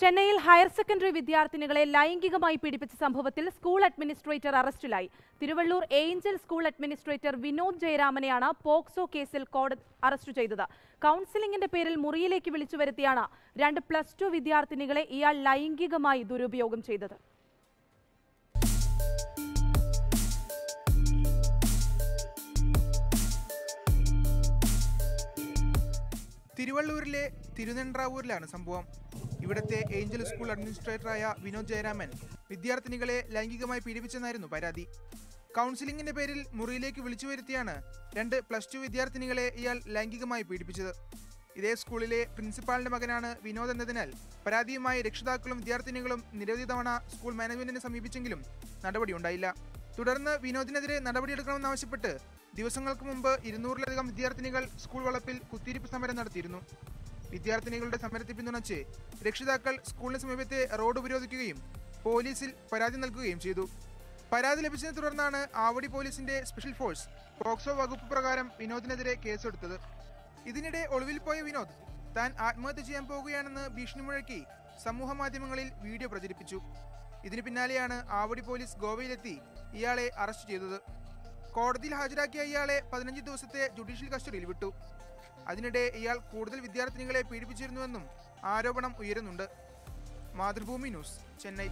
ചെന്നൈയിൽ higher secondary വിദ്യാർത്ഥിനികളെ ലൈംഗികമായി പീഡിപ്പിച്ച സംഭവത്തിൽ സ്കൂൾ അഡ്മിനിസ്ട്രേറ്റർ അറസ്റ്റിലായി. Thiruvallur Angel school administrator Vinod ജയരാമനെയാണ് പോക്സോ കേസിൽ കോടതി അറസ്റ്റ് ചെയ്തത്. കൗൺസിലിംഗിന്റെ പേരിൽ മുറിയിലേക്ക് വിളിച്ചു വരുത്തിയാണ് 2 പ്ലസ് 2 വിദ്യാർത്ഥിനികളെ ഇയാൾ ലൈംഗികമായി ദുരുപയോഗം ചെയ്തത്. തിരുവള്ളൂരിലെ തിരുനെൻട്രാവൂരിലാണ് സംഭവം. ഇവിടുത്തെ ഏഞ്ചൽ സ്കൂൾ അഡ്മിനിസ്ട്രേറ്ററായ വിനോദ് ജയരാമൻ വിദ്യാർത്ഥിനികളെ ലൈംഗികമായി പീഡിപ്പിച്ചെന്നായിരുന്നു പരാതി. കൗൺസിലിംഗിന്റെ പേരിൽ മുറിയിലേക്ക് വിളിച്ചു വരുത്തിയാണ് 2 പ്ലസ് 2 വിദ്യാർത്ഥിനികളെ ഇയാൾ ലൈംഗികമായി പീഡിപ്പിച്ചത്. ഇതേ സ്കൂളിലെ പ്രിൻസിപ്പാളിന്റെ മകനാണ് വിനോദ് എന്നതിനാൽ പരാതിയുമായി രക്ഷിതാക്കളും വിദ്യാർത്ഥിനികളും നിരവധി തവണ സ്കൂൾ മാനേജ്മെന്റിനെ സമീപിച്ചെങ്കിലും നടപടിയുണ്ടായില്ല. തുടർന്ന് വിനോദിനെതിരെ നടപടിയെടുക്കണമെന്നാവശ്യപ്പെട്ട് ദിവസങ്ങൾക്ക് മുമ്പ് 200-ലധികം വിദ്യാർത്ഥിനികൾ സ്കൂൾ വളപ്പിൽ കുത്തിയിരിപ്പ് സമരം നടത്തിയിരുന്നു. വിദ്യാർത്ഥിനികളുടെ സമരത്തെ പിന്തുണച്ച് രക്ഷിതാക്കൾ സ്കൂളിന് സമീപത്തെ റോഡ് ഉപരോധിക്കുകയും പോലീസിൽ പരാതി നൽകുകയും ചെയ്തു. പരാതി ലഭിച്ചതിനെ തുടർന്നാണ് ആവടി പോലീസിന്റെ സ്പെഷ്യൽ ഫോഴ്സ് പോക്സോ വകുപ്പ് പ്രകാരം വിനോദിനെതിരെ കേസെടുത്തത്. ഇതിനിടെ ഒളിവിൽ പോയ വിനോദ് താൻ ആത്മഹത്യ ചെയ്യാൻ പോകുകയാണെന്ന് ഭീഷണി മുഴക്കി സമൂഹ മാധ്യമങ്ങളിൽ വീഡിയോ പ്രചരിപ്പിച്ചു. ഇതിന് പിന്നാലെയാണ് ആവടി പോലീസ് ഗോവയിലെത്തി ഇയാളെ അറസ്റ്റ് ചെയ്തത്. കോടതിയിൽ ഹാജരാക്കിയ ഇയാളെ 15 ദിവസത്തെ ജുഡീഷ്യൽ കസ്റ്റഡിയിൽ വിട്ടു. അതിനിടെ ഇയാൾ കൂടുതൽ വിദ്യാർത്ഥിനികളെ പീഡിപ്പിച്ചിരുന്നുവെന്നും ആരോപണം ഉയരുന്നുണ്ട്. മാതൃഭൂമി ന്യൂസ്, ചെന്നൈ.